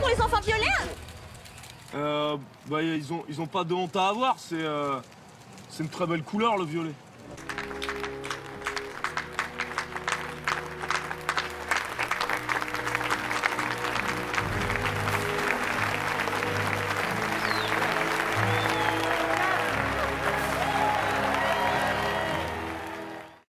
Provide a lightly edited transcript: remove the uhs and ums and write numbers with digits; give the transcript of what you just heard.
pour les enfants violés? Bah, ils ont pas de honte à avoir, c'est une très belle couleur, le violet.